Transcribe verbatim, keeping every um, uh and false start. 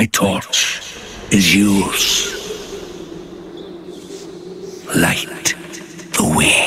my torch is yours. Light the way.